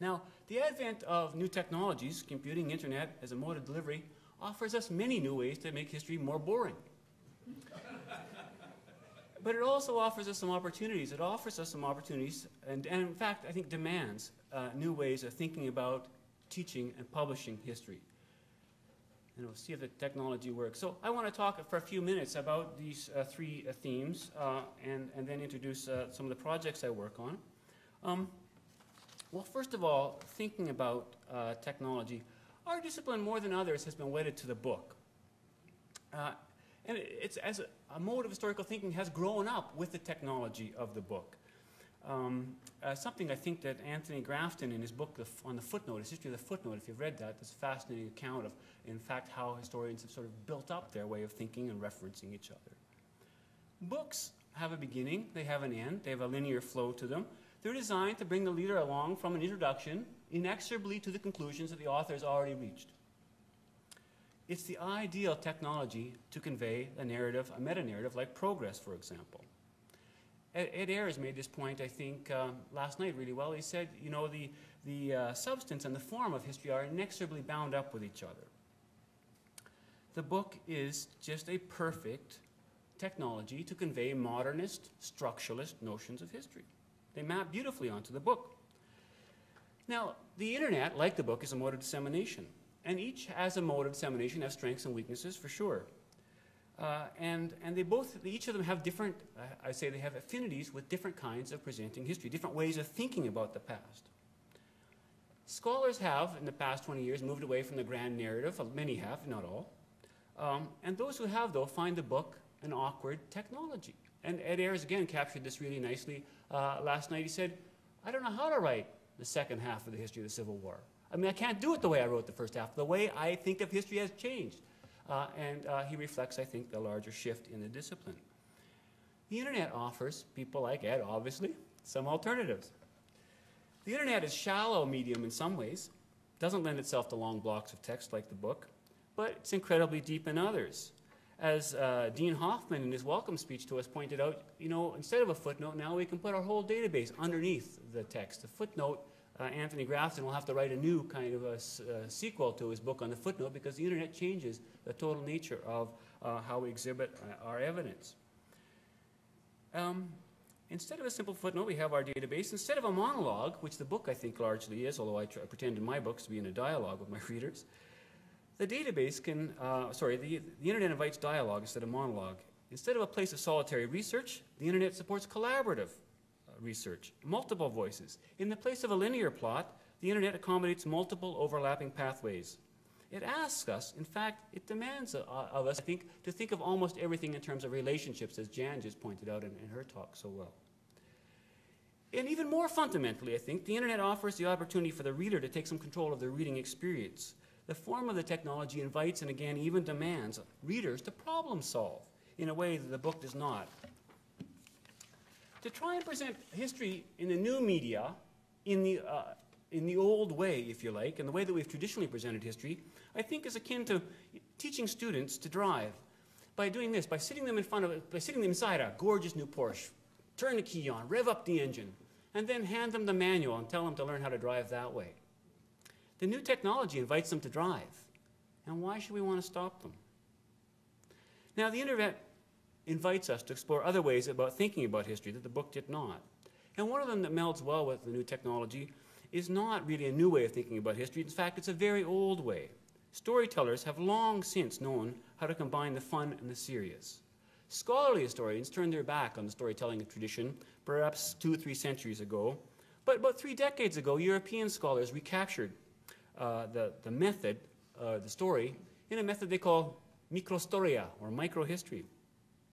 Now, the advent of new technologies, computing, internet, as a mode of delivery, offers us many new ways to make history more boring. But it also offers us some opportunities. It offers us some opportunities and in fact, I think demands new ways of thinking about teaching and publishing history. And we'll see if the technology works. So I want to talk for a few minutes about these three themes and then introduce some of the projects I work on. Well, first of all, thinking about technology, our discipline more than others has been wedded to the book. And it's as a mode of historical thinking has grown up with the technology of the book. Something I think that Anthony Grafton in his book on the footnote, his history of the footnote, if you've read that, that's a fascinating account of, in fact, how historians have sort of built up their way of thinking and referencing each other. Books have a beginning, they have an end, they have a linear flow to them. They're designed to bring the reader along from an introduction inexorably to the conclusions that the author has already reached. It's the ideal technology to convey a narrative, a meta-narrative like progress, for example. Ed Ayers made this point, I think, last night really well. He said, you know, the substance and the form of history are inexorably bound up with each other. The book is just a perfect technology to convey modernist, structuralist notions of history. They map beautifully onto the book. Now, the internet, like the book, is a mode of dissemination. And each as a mode of dissemination has strengths and weaknesses, for sure. And they both, each of them have different, I say they have affinities with different kinds of presenting history, different ways of thinking about the past. Scholars have, in the past 20 years, moved away from the grand narrative. Many have, not all. And those who have, though, find the book an awkward technology. And Ed Ayers, again, captured this really nicely last night. He said, I don't know how to write the second half of the history of the Civil War. I mean, I can't do it the way I wrote the first half. The way I think of history has changed. He reflects, I think, the larger shift in the discipline. The internet offers people like Ed, obviously, some alternatives. The internet is a shallow medium in some ways. It doesn't lend itself to long blocks of text like the book, but it's incredibly deep in others. As Dean Hoffman in his welcome speech to us pointed out, you know, instead of a footnote, now we can put our whole database underneath the text. The footnote, Anthony Grafton will have to write a new kind of a sequel to his book on the footnote because the internet changes the total nature of how we exhibit our evidence. Instead of a simple footnote, we have our database. Instead of a monologue, which the book I think largely is, although I pretend in my books to be in a dialogue with my readers, the database can, the internet invites dialogue instead of monologue. Instead of a place of solitary research, the internet supports collaborative research, multiple voices. In the place of a linear plot, the internet accommodates multiple overlapping pathways. It asks us, in fact, it demands of us, I think, to think of almost everything in terms of relationships, as Jan just pointed out in her talk so well. And even more fundamentally, I think, the internet offers the opportunity for the reader to take some control of their reading experience. The form of the technology invites and again even demands readers to problem solve in a way that the book does not. To try and present history in the new media in the old way, if you like, and the way that we've traditionally presented history, I think is akin to teaching students to drive. By doing this, by sitting them in front of, by sitting them inside a gorgeous new Porsche, turn the key on, rev up the engine, and then hand them the manual and tell them to learn how to drive that way. The new technology invites them to drive, and why should we want to stop them? Now, the internet invites us to explore other ways about thinking about history that the book did not. And one of them that melds well with the new technology is not really a new way of thinking about history. In fact, it's a very old way. Storytellers have long since known how to combine the fun and the serious. Scholarly historians turned their back on the storytelling tradition perhaps 2 or 3 centuries ago, but about 3 decades ago, European scholars recaptured the method, the story, in a method they call microhistory or microhistory.